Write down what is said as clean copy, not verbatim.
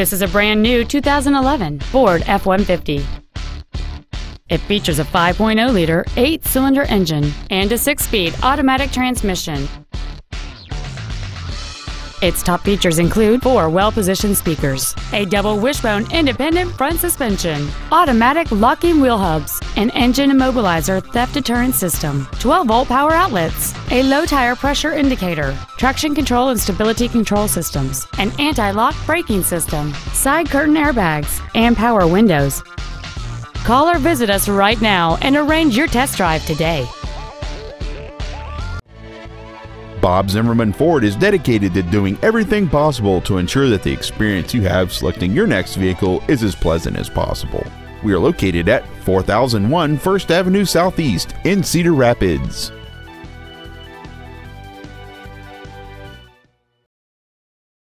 This is a brand new 2011 Ford F-150. It features a 5.0-liter 8-cylinder engine and a 6-speed automatic transmission. Its top features include 4 well-positioned speakers, a double wishbone independent front suspension, automatic locking wheel hubs, an engine immobilizer theft deterrent system, 12-volt power outlets, a low tire pressure indicator, traction control and stability control systems, an anti-lock braking system, side curtain airbags, and power windows. Call or visit us right now and arrange your test drive today. Bob Zimmerman Ford is dedicated to doing everything possible to ensure that the experience you have selecting your next vehicle is as pleasant as possible. We are located at 4001 1st Avenue Southeast in Cedar Rapids.